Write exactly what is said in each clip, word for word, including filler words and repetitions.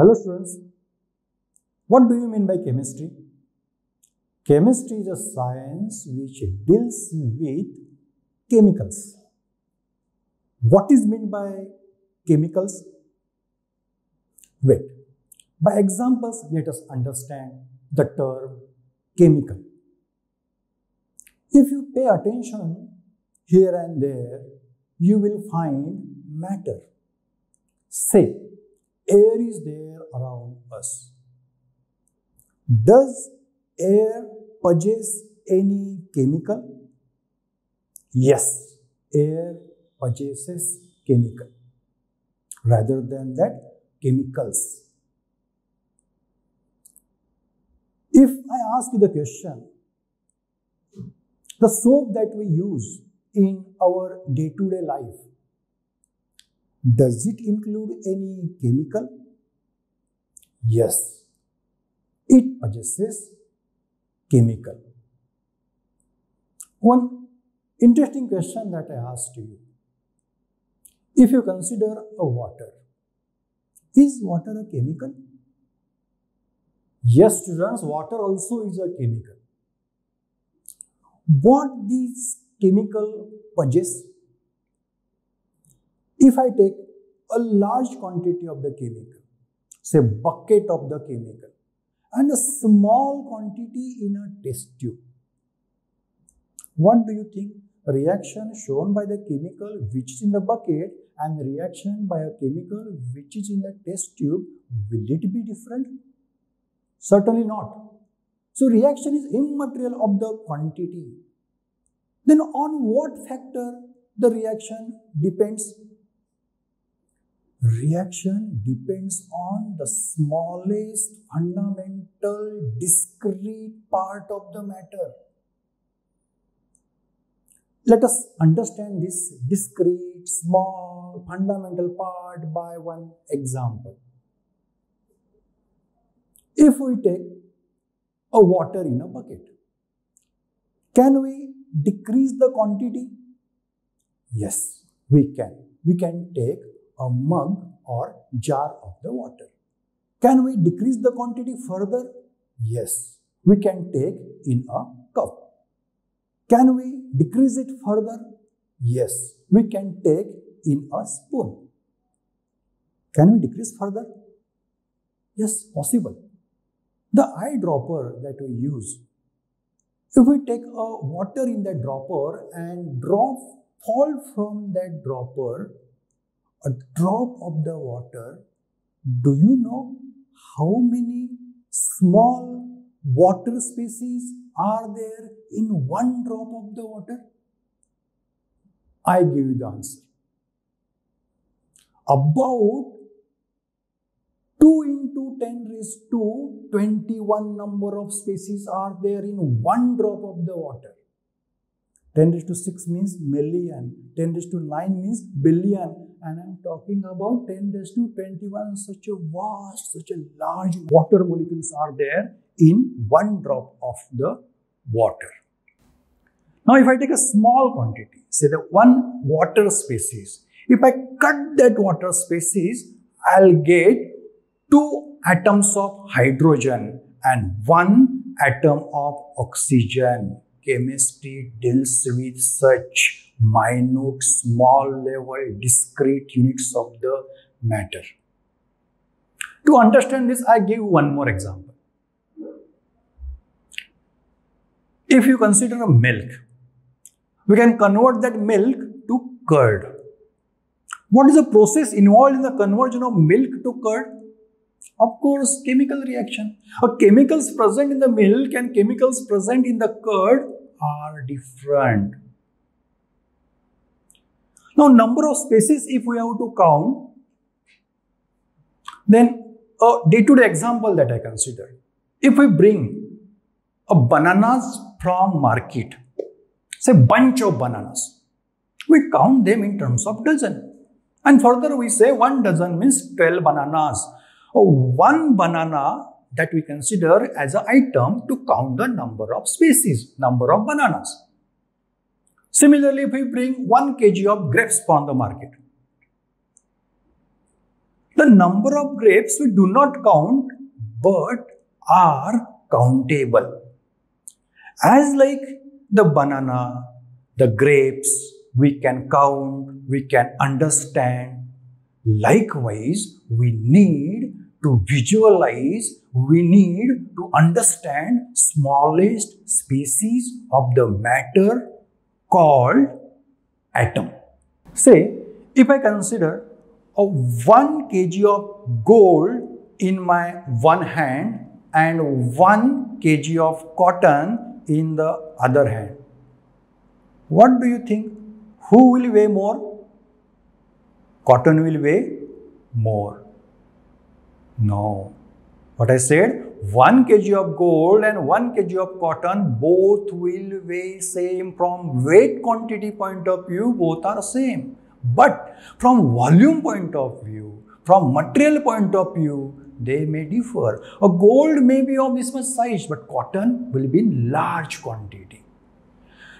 Hello students, what do you mean by chemistry? Chemistry is a science which deals with chemicals. What is meant by chemicals? Wait, by examples let us understand the term chemical. If you pay attention here and there, you will find matter. Say, air is there around us. Does air possess any chemical? Yes, air possesses chemical. Rather than that, chemicals. If I ask you the question, the soap that we use in our day-to-day life, does it include any chemical? Yes, it possesses chemical. One interesting question that I asked you, if you consider a water, is water a chemical? Yes students, water also is a chemical. What these chemical possess? If I take a large quantity of the chemical, say bucket of the chemical, and a small quantity in a test tube, what do you think? Reaction shown by the chemical which is in the bucket and reaction by a chemical which is in the test tube, will it be different? Certainly not. So reaction is immaterial of the quantity. Then on what factor the reaction depends? Reaction depends on the smallest fundamental discrete part of the matter. Let us understand this discrete, small, fundamental part by one example. If we take a water in a bucket, can we decrease the quantity? Yes, we can. We can take a mug or jar of the water. Can we decrease the quantity further? Yes, we can take in a cup. Can we decrease it further? Yes, we can take in a spoon. Can we decrease further? Yes, possible. The eyedropper that we use, if we take a water in that dropper and drop fall from that dropper, a drop of the water, do you know how many small water species are there in one drop of the water? I give you the answer. About two into ten raised to twenty-one number of species are there in one drop of the water. ten raised to six means million, ten raised to nine means billion. And I'm talking about ten raised to twenty-one, such a vast, such a large water molecules are there in one drop of the water. Now, if I take a small quantity, say the one water species, if I cut that water species, I'll get two atoms of hydrogen and one atom of oxygen. Chemistry deals with such minute, small level, discrete units of the matter. To understand this, I give one more example. If you consider a milk, we can convert that milk to curd. What is the process involved in the conversion of milk to curd? Of course, chemical reaction. A chemicals present in the milk and chemicals present in the curd are different. Now, number of species, if we have to count, then a day-to-day example that I consider. If we bring a bananas from market, say bunch of bananas, we count them in terms of dozen. And further we say one dozen means twelve bananas. Oh, one banana that we consider as an item to count the number of species, number of bananas. Similarly, if we bring one kilogram of grapes from the market, the number of grapes we do not count but are countable. As like the banana, the grapes we can count, we can understand. Likewise, we need to visualize, we need to understand smallest species of the matter called atom. Say, if I consider a one kilogram of gold in my one hand and one kilogram of cotton in the other hand, what do you think? Who will weigh more? Cotton will weigh more. No. What I said, one kilogram of gold and one kilogram of cotton, both will weigh same. From weight quantity point of view, both are same. But from volume point of view, from material point of view, they may differ. A gold may be of this much size, but cotton will be in large quantity.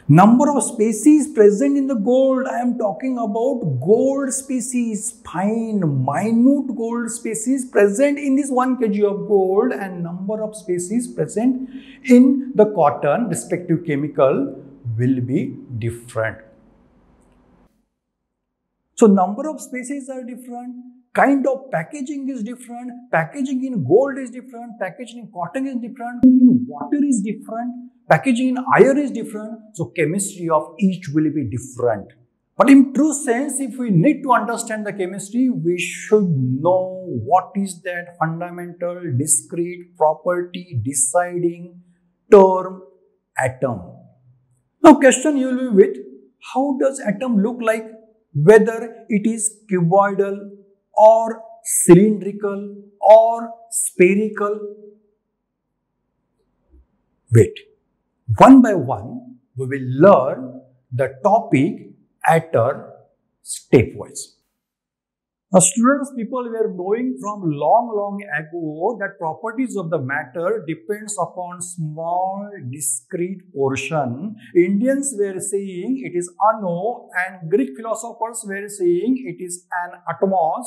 Number of species present in the gold, I am talking about gold species, fine, minute gold species present in this one kilogram of gold, and number of species present in the cotton, respective chemical, will be different. So, number of species are different, kind of packaging is different, packaging in gold is different, packaging in cotton is different, in water is different, packaging in iron is different. So, chemistry of each will be different. But in true sense, if we need to understand the chemistry, we should know what is that fundamental, discrete, property, deciding term, atom. Now, question you will be with, how does atom look like? Whether it is cuboidal or cylindrical or spherical. Wait, one by one we will learn the topic atom stepwise. Now students, people were knowing from long, long ago that properties of the matter depends upon small, discrete portion. Indians were saying it is ano, and Greek philosophers were saying it is an atomos,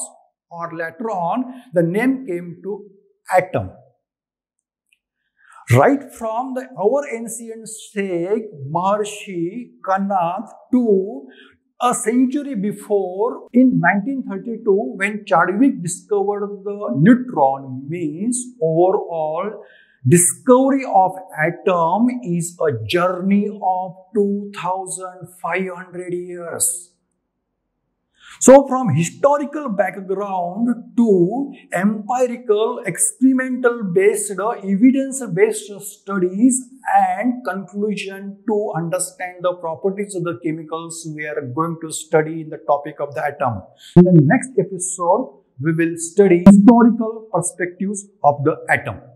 or later on the name came to atom. Right from the our ancient Sikh, Maharshi, Kanath to a century before, in nineteen thirty-two, when Chadwick discovered the neutron, means overall discovery of atom is a journey of two thousand five hundred years. So, from historical background to empirical, experimental-based, evidence-based studies and conclusion to understand the properties of the chemicals we are going to study in the topic of the atom. In the next episode, we will study historical perspectives of the atom.